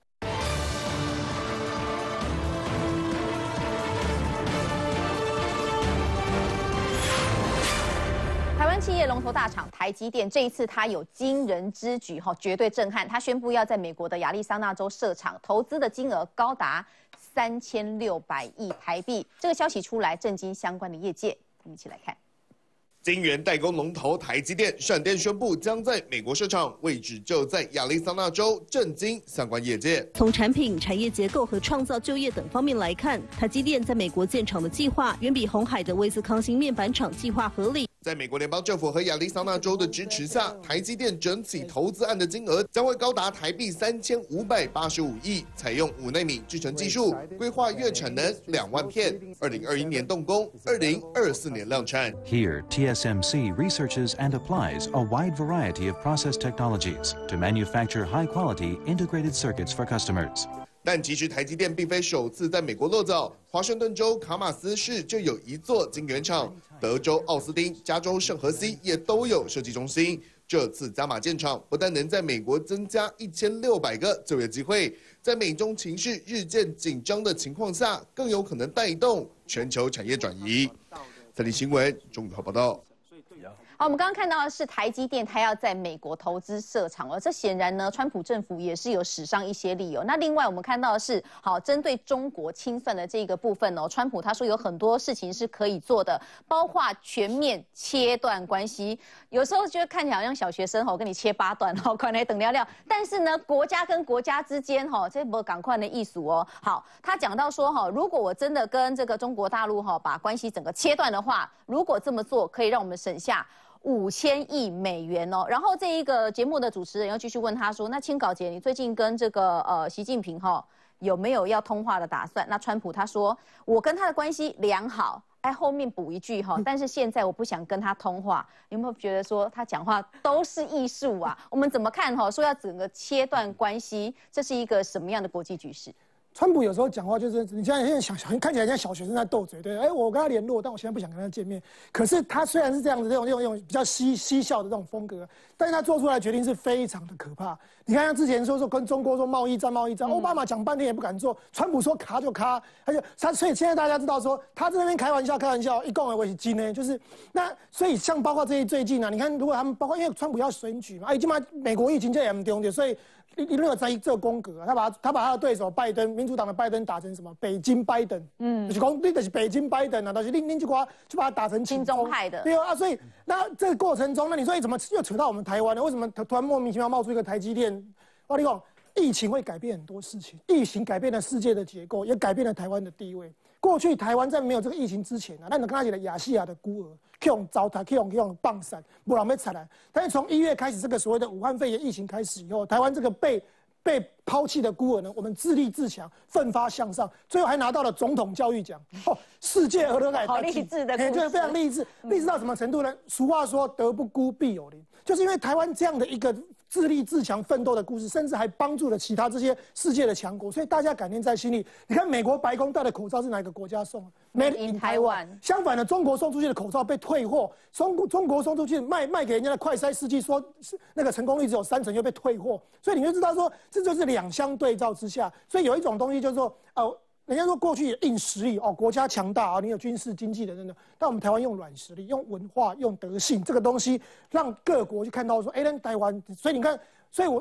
台湾企业龙头大厂台积电这一次它有惊人之举，哈，绝对震撼。它宣布要在美国的亚利桑那州设厂，投资的金额高达3600亿台币。这个消息出来，震惊相关的业界。我们一起来看。 晶圆代工龙头台积电闪电宣布将在美国设厂，位置就在亚利桑那州，震惊相关业界。从产品、产业结构和创造就业等方面来看，台积电在美国建厂的计划远比鸿海的威斯康星面板厂计划合理。在美国联邦政府和亚利桑那州的支持下，台积电整起投资案的金额将会高达台币3585亿，采用5奈米制程技术，规划月产能2万片，2021年动工，2024年量产。Here, TSMC researches and applies a wide variety of process technologies to manufacture high-quality integrated circuits for customers. 但其实台积电并非首次在美国落脚，华盛顿州卡马斯市就有一座晶圆厂，德州奥斯汀、加州圣何西也都有设计中心。这次加码建厂，不但能在美国增加1600个就业机会，在美中情势日渐紧张的情况下，更有可能带动全球产业转移。 三立新闻中午好报道。好，我们刚刚看到的是台积电，它要在美国投资设厂了。这显然呢，川普政府也是有使上一些力哦。那另外我们看到的是，好，针对中国清算的这个部分哦，川普他说有很多事情是可以做的，包括全面切断关系。有时候觉得看起来好像小学生哦，跟你切8段哦，快来等聊聊。但是呢，国家跟国家之间哦，这不赶快的艺术哦。好，他讲到说哈，如果我真的跟这个中国大陆哈把关系整个切断的话，如果这么做可以让我们省下。 5000亿美元哦，然后这一个节目的主持人又继续问他说：“那清稿姐，你最近跟这个习近平有没有要通话的打算？”那川普他说：“我跟他的关系良好，在后面补一句哈，但是现在我不想跟他通话。你有没有觉得说他讲话都是艺术啊？我们怎么看哈？说要整个切断关系，这是一个什么样的国际局势？川普有时候讲话就是你现在想看起来像小学生在斗嘴，对，哎、欸，我跟他联络，但我现在不想跟他见面。可是他虽然是这样子，这种比较嬉笑的这种风格，但是他做出来的决定是非常的可怕。你看他之前说跟中国说贸易战，奥巴马讲半天也不敢做，川普说卡就卡，他所以现在大家知道说他在那边开玩笑，一共为几呢？就是那所以像包括这些最近啊，你看如果他们包括因为川普要选举嘛，哎、啊，起码美国疫情这也很丢的，所以。一路在这宫格，他把他的对手拜登，民主党的拜登打成什么？北京拜登，就是讲你就是北京拜登啊，但是另一挂就把他打成亲中派的，对啊，所以那这个过程中，那你说怎么又扯到我们台湾呢？为什么突然莫名其妙冒出一个台积电？我跟你讲，疫情会改变很多事情，疫情改变了世界的结构，也改变了台湾的地位。过去台湾在没有这个疫情之前啊，那你刚才讲的亚细亚的孤儿，可以用糟蹋，可以用棒散，不然被惨了。但是从1月开始，这个所谓的武汉肺炎疫情开始以后，台湾这个被抛弃的孤儿呢，我们自立自强，奋发向上，最后还拿到了总统教育奖。哦，世界何德乃好励志的故事，对，非常励志。励志到什么程度呢？俗话说，德不孤必有邻，就是因为台湾这样的一个。自立自强、奋斗的故事，甚至还帮助了其他这些世界的强国，所以大家感念在心里。你看，美国白宫戴的口罩是哪个国家送的？Made in Taiwan。相反的，中国送出去的口罩被退货，中国送出去卖给人家的快筛试剂，说那个成功率只有3%，又被退货。所以你就知道说，这就是两相对照之下。所以有一种东西就是说，人家说过去硬实力哦，国家强大啊，你有军事、经济的等等。但我们台湾用软实力、用文化、用德性，这个东西让各国去看到说，哎、欸，台湾。所以你看，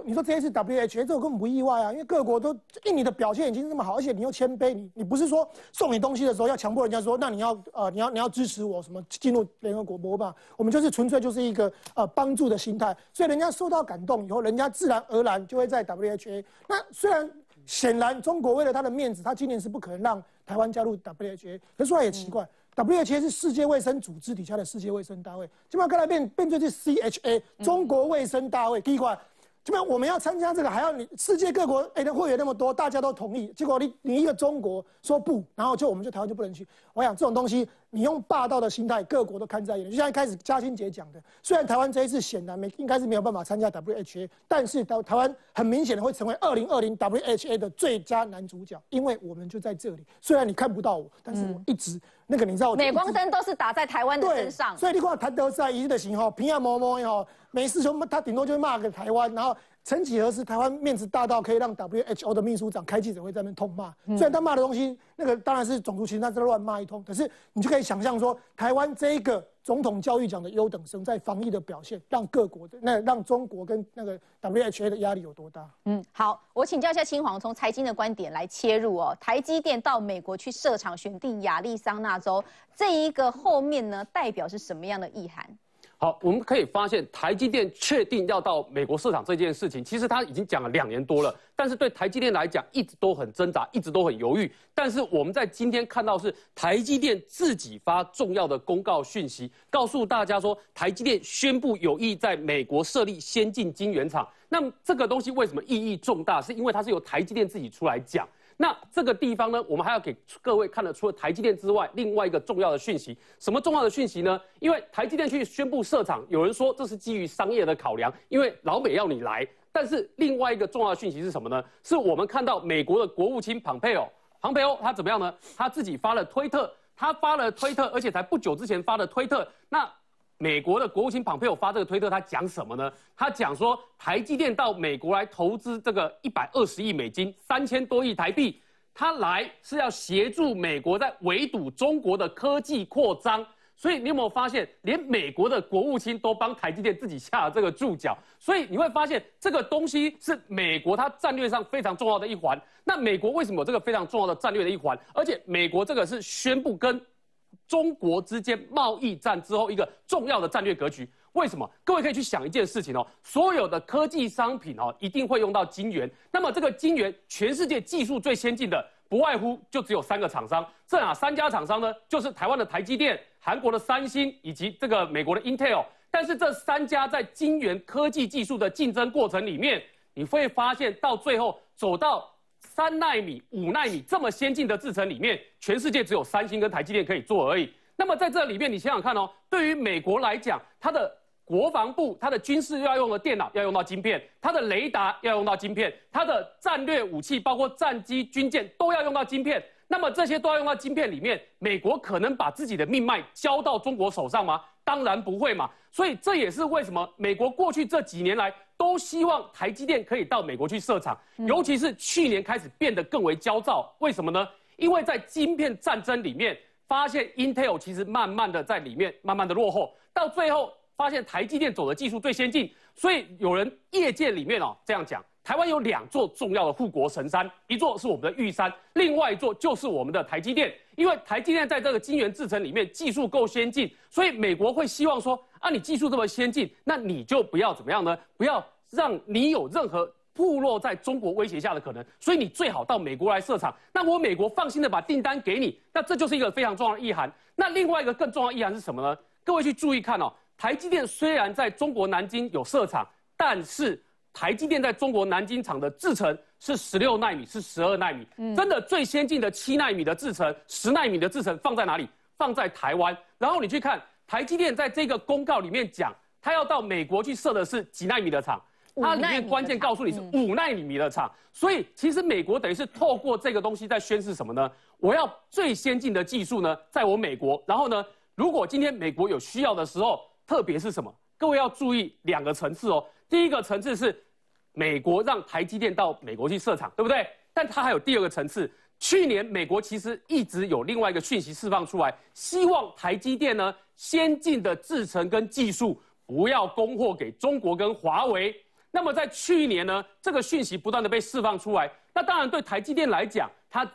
你说这一次 WHO 这我根本不意外啊，因为各国都印尼的表现已经这么好，而且你又谦卑，你不是说送你东西的时候要强迫人家说，那你要支持我什么进入联合国模板，我们就是纯粹就是一个帮助的心态。所以人家受到感动以后，人家自然而然就会在 WHO。那虽然。显然，中国为了他的面子，他今年是不可能让台湾加入 WHO。可是说来也奇怪、，WHO 是世界卫生组织底下的世界卫生大会，基本上刚才变成是 CHA 中国卫生大会。第一块，基本上我们要参加这个，还要你世界各国哎，会员那么多，大家都同意，结果你一个中国说不，然后我们就台湾就不能去。我想这种东西，你用霸道的心态，各国都看在眼里。就像一开始嘉欣姐讲的，虽然台湾这一次显然应该是没有办法参加 WHO， 但是台湾很明显的会成为2020 WHO 的最佳男主角，因为我们就在这里。虽然你看不到我，但是我一直、那个你知道我，镁光灯都是打在台湾的身上。所以你看谭德赛一日的行吼，平安摸摸吼，没事就他顶多就骂个台湾，然后。曾几何时，台湾面子大到可以让 WHO 的秘书长开记者会在那边痛骂。虽然他骂的东西，那个当然是种族歧视，他是乱骂一通。可是你就可以想象说，台湾这个总统教育奖的优等生在防疫的表现，让各国的让中国跟那个 WHO 的压力有多大？好，我请教一下清煌，从财经的观点来切入哦。台积电到美国去设厂，选定亚利桑那州，这一个后面呢，代表是什么样的意涵？好，我们可以发现，台积电确定要到美国市场这件事情，其实他已经讲了2年多了，但是对台积电来讲，一直都很挣扎，一直都很犹豫。但是我们在今天看到是台积电自己发重要的公告讯息，告诉大家说，台积电宣布有意在美国设立先进晶圆厂。那么这个东西为什么意义重大？是因为它是由台积电自己出来讲。那这个地方呢，我们还要给各位看的，除了台积电之外，另外一个重要的讯息，什么重要的讯息呢？因为台积电去宣布设厂，有人说这是基于商业的考量，因为老美要你来。但是另外一个重要的讯息是什么呢？是我们看到美国的国务卿庞佩欧他怎么样呢？他自己发了推特，而且才不久之前发了推特。那美国的国务卿庞佩欧发这个推特，他讲什么呢？他讲说，台积电到美国来投资这个120亿美金，3000多亿台币，他来是要协助美国在围堵中国的科技扩张。所以你有没有发现，连美国的国务卿都帮台积电自己下了这个注脚？所以你会发现，这个东西是美国它战略上非常重要的一环。那美国为什么有这个非常重要的战略的一环？而且美国这个是宣布跟中国之间贸易战之后一个重要的战略格局，为什么？各位可以去想一件事情哦，所有的科技商品哦，一定会用到晶圆。那么这个晶圆，全世界技术最先进的，不外乎就只有3个厂商。这3家厂商呢，就是台湾的台积电、韩国的三星以及这个美国的 Intel。但是这3家在晶圆科技技术的竞争过程里面，你会发现到最后走到3奈米、5奈米这么先进的制程里面，全世界只有三星跟台积电可以做而已。那么在这里面，你想想看哦，对于美国来讲，它的国防部、它的军事要用的电脑要用到晶片，它的雷达要用到晶片，它的战略武器包括战机、军舰都要用到晶片。那么这些都要用到晶片里面，美国可能把自己的命脉交到中国手上吗？当然不会嘛。所以这也是为什么美国过去这几年来都希望台积电可以到美国去设厂，尤其是去年开始变得更为焦躁。为什么呢？因为在晶片战争里面，发现 Intel 其实慢慢的在里面慢慢的落后，到最后发现台积电走的技术最先进，所以有人业界里面哦这样讲，台湾有两座重要的护国神山，一座是我们的玉山，另外一座就是我们的台积电。因为台积电在这个晶圆制程里面技术够先进，所以美国会希望说啊，你技术这么先进，那你就不要怎么样呢？不要让你有任何暴露在中国威胁下的可能，所以你最好到美国来设厂。那我美国放心的把订单给你，那这就是一个非常重要的意涵。那另外一个更重要的意涵是什么呢？各位去注意看哦，台积电虽然在中国南京有设厂，但是台积电在中国南京厂的制程是16奈米，是12奈米，真的最先进的7奈米的制程、10奈米的制程放在哪里？放在台湾。然后你去看台积电在这个公告里面讲，他要到美国去设的是几奈米的厂？它里面关键告诉你是5奈米的厂，所以其实美国等于是透过这个东西在宣示什么呢？我要最先进的技术呢，在我美国。然后呢，如果今天美国有需要的时候，特别是什么？各位要注意两个层次哦。第一个层次是美国让台积电到美国去设厂，对不对？但它还有第二个层次。去年美国其实一直有另外一个讯息释放出来，希望台积电呢先进的制程跟技术不要供货给中国跟华为。那么在去年呢，这个讯息不断的被释放出来。那当然对台积电来讲，它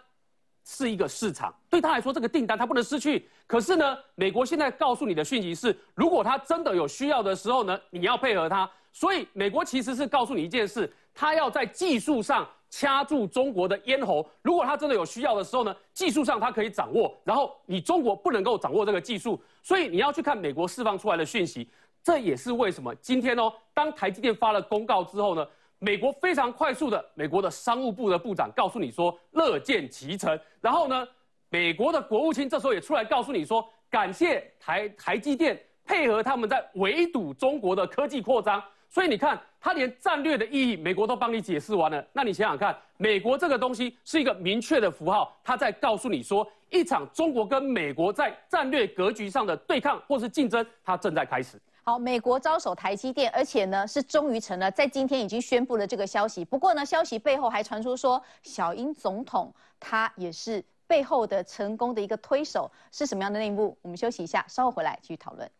是一个市场，对它来说这个订单它不能失去。可是呢，美国现在告诉你的讯息是，如果它真的有需要的时候呢，你要配合它。所以美国其实是告诉你一件事，它要在技术上掐住中国的咽喉。如果它真的有需要的时候呢，技术上它可以掌握，然后你中国不能够掌握这个技术。所以你要去看美国释放出来的讯息。这也是为什么今天哦，当台积电发了公告之后呢，美国非常快速的，美国的商务部的部长告诉你说乐见其成，然后呢，美国的国务卿这时候也出来告诉你说，感谢台积电配合他们在围堵中国的科技扩张。所以你看，他连战略的意义，美国都帮你解释完了。那你想想看，美国这个东西是一个明确的符号，他在告诉你说，一场中国跟美国在战略格局上的对抗或是竞争，它正在开始。好，美国招手台积电，而且呢是终于成了，在今天已经宣布了这个消息。不过呢，消息背后还传出说，小英总统他也是背后的成功的一个推手，是什么样的内幕？我们休息一下，稍后回来继续讨论。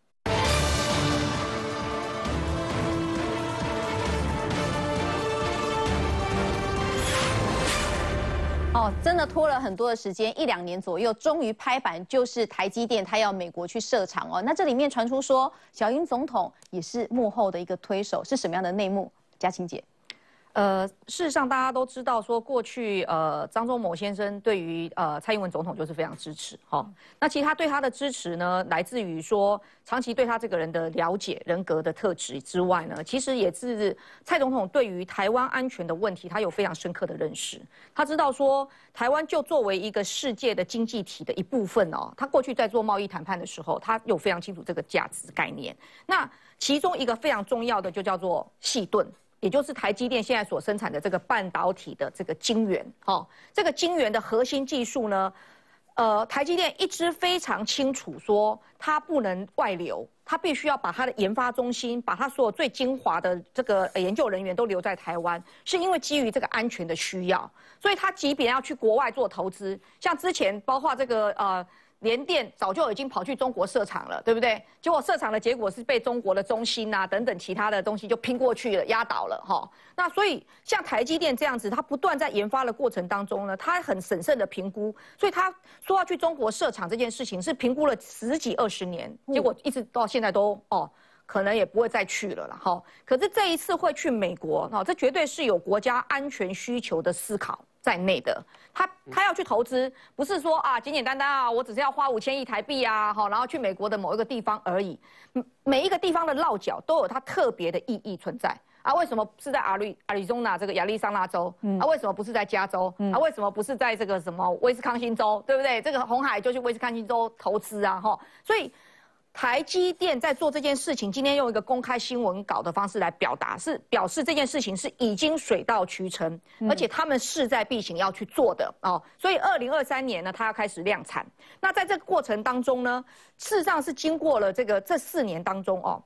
哦，真的拖了很多的时间，1-2年左右，终于拍板，就是台积电它要美国去设厂哦。那这里面传出说，小英总统也是幕后的一个推手，是什么样的内幕？嘉晴姐。事实上，大家都知道说，过去张忠谋先生对于蔡英文总统就是非常支持，哈。那其实他对他的支持呢，来自于说长期对他这个人的了解、人格的特质之外呢，其实也是蔡总统对于台湾安全的问题，他有非常深刻的认识。他知道说，台湾就作为一个世界的经济体的一部分哦，他过去在做贸易谈判的时候，他有非常清楚这个价值概念。那其中一个非常重要的就叫做细盾。也就是台积电现在所生产的这个半导体的这个晶圆，哦，这个晶圆的核心技术呢，台积电一直非常清楚说，它不能外流，它必须要把它的研发中心，把它所有最精华的这个研究人员都留在台湾，是因为基于这个安全的需要，所以它即便要去国外做投资，像之前包括这个联电早就已经跑去中国设厂了，对不对？结果设厂的结果是被中国的中芯啊等等其他的东西就拼过去了，压倒了哈。那所以像台积电这样子，它不断在研发的过程当中呢，它很审慎的评估，所以它说要去中国设厂这件事情是评估了10几20年，结果一直到现在都可能也不会再去了啦哈。可是这一次会去美国哈，这绝对是有国家安全需求的思考在内的，他要去投资，不是说啊简简单单啊，我只是要花5000亿台币啊，好，然后去美国的某一个地方而已。每一个地方的落脚都有它特别的意义存在，啊，为什么是在阿里宗纳这个亚利桑那州？啊，为什么不是在加州？啊，为什么不是在这个什么威斯康星州？对不对？这个鸿海就去威斯康星州投资啊，哈，所以。 台积电在做这件事情，今天用一个公开新闻稿的方式来表达，是表示这件事情是已经水到渠成，而且他们势在必行要去做的哦。所以2023年呢，它要开始量产。那在这个过程当中呢，事实上是经过了这4年当中哦。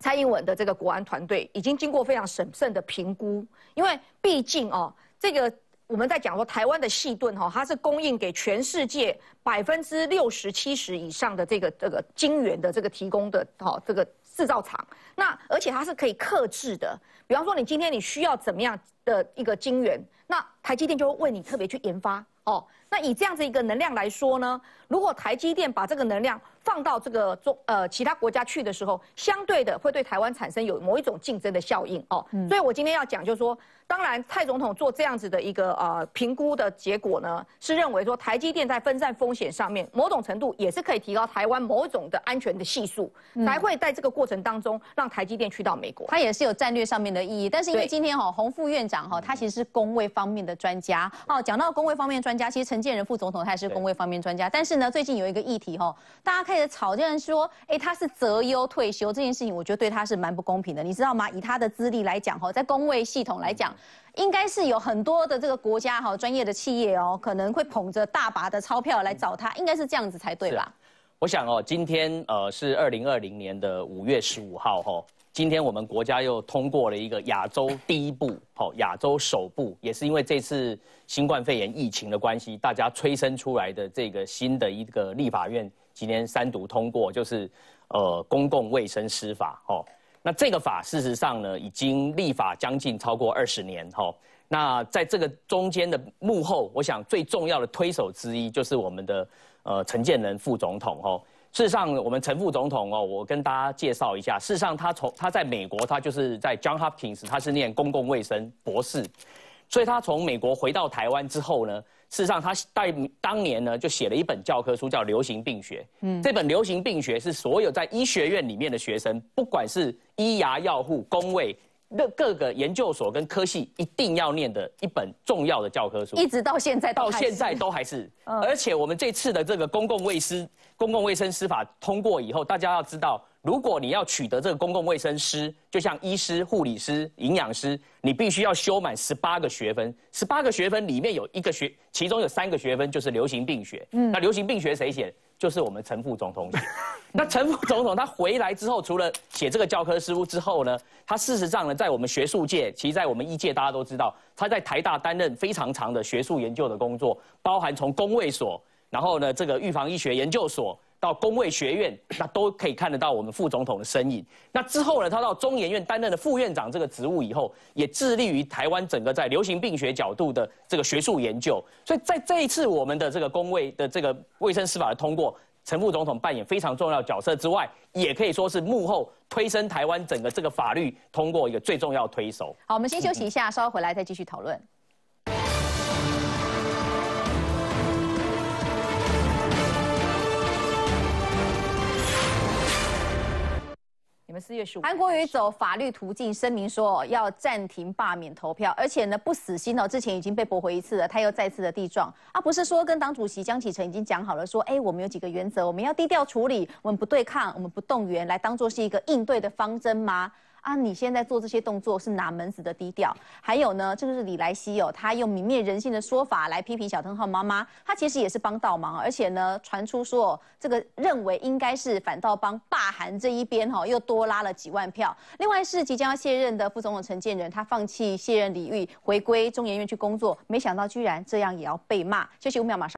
蔡英文的这个国安团队已经经过非常审慎的评估，因为毕竟哦，这个我们在讲说台湾的矽盾哈，它是供应给全世界60%、70%以上的这个晶圆的这个提供的哈这个制造厂，那而且它是可以客制的，比方说你今天你需要怎么样的一个晶圆，那台积电就会为你特别去研发哦。那以这样子一个能量来说呢，如果台积电把这个能量 放到这个其他国家去的时候，相对的会对台湾产生有某一种竞争的效应哦。所以我今天要讲就是说，当然蔡总统做这样子的一个评估的结果呢，是认为说台积电在分散风险上面，某种程度也是可以提高台湾某一种的安全的系数，才会在这个过程当中让台积电去到美国。它也是有战略上面的意义。但是因为今天哈洪副院长哈他其实是工位方面的专家哦。讲到工位方面专家，其实陈建仁副总统他也是工位方面专家。但是呢，最近有一个议题哈，大家看。 吵架人说，哎，他是择优退休这件事情，我觉得对他是蛮不公平的，你知道吗？以他的资历来讲，哈，在公卫系统来讲，应该是有很多的这个国家哈专业的企业哦，可能会捧着大把的钞票来找他，应该是这样子才对吧？我想哦，今天是2020年的5月15号哈、哦，今天我们国家又通过了一个亚洲第一步，好、哦，亚洲首步，也是因为这次新冠肺炎疫情的关系，大家催生出来的这个新的一个立法院。 今天3读通过，就是公共卫生施法哦。那这个法事实上呢，已经立法将近超过20年哦。那在这个中间的幕后，我想最重要的推手之一就是我们的陈建仁副总统哦。事实上，我们陈副总统哦，我跟大家介绍一下，事实上他在美国，他就是在 John Hopkins， 他是念公共卫生博士，所以他从美国回到台湾之后呢。 事实上，他在当年呢就写了一本教科书，叫《流行病学》。这本《流行病学》是所有在医学院里面的学生，不管是医牙、药护、工卫、各个研究所跟科系，一定要念的一本重要的教科书。一直到现在，都还是。而且我们这次的这个公共卫生师法通过以后，大家要知道，如果你要取得这个公共卫生师，就像医师、护理师、营养师，你必须要修满18个学分。18个学分里面有一个学，其中有3个学分就是流行病学。那流行病学谁写？就是我们陈副总统写。那陈副总统他回来之后，除了写这个教科书之后呢，他事实上呢，在我们学术界，其实在我们医界大家都知道，他在台大担任非常长的学术研究的工作，包含从公卫所。 然后呢，这个预防医学研究所到公卫学院，那都可以看得到我们副总统的身影。那之后呢，他到中研院担任了副院长这个职务以后，也致力于台湾整个在流行病学角度的这个学术研究。所以在这一次我们的这个公卫的这个卫生施法的通过，陈副总统扮演非常重要的角色之外，也可以说是幕后推升台湾整个这个法律通过一个最重要的推手。好，我们先休息一下，稍后回来再继续讨论。4月15日，韩国瑜走法律途径声明说要暂停罢免投票，而且呢不死心哦，之前已经被驳回一次了，他又再次的地状啊，不是说跟党主席江启臣已经讲好了，说哎我们有几个原则，我们要低调处理，我们不对抗，我们不动员，来当做是一个应对的方针吗？ 啊！你现在做这些动作是哪门子的低调？还有呢，这个是李来希哦，他用泯灭人性的说法来批评小灯号妈妈，他其实也是帮倒忙，而且呢，传出说、哦、这个认为应该是反倒帮罢韩这一边哈、哦、又多拉了几万票。另外是即将要卸任的副总统陈建仁，他放弃卸任礼遇，回归中研院去工作，没想到居然这样也要被骂。休息5秒，马上。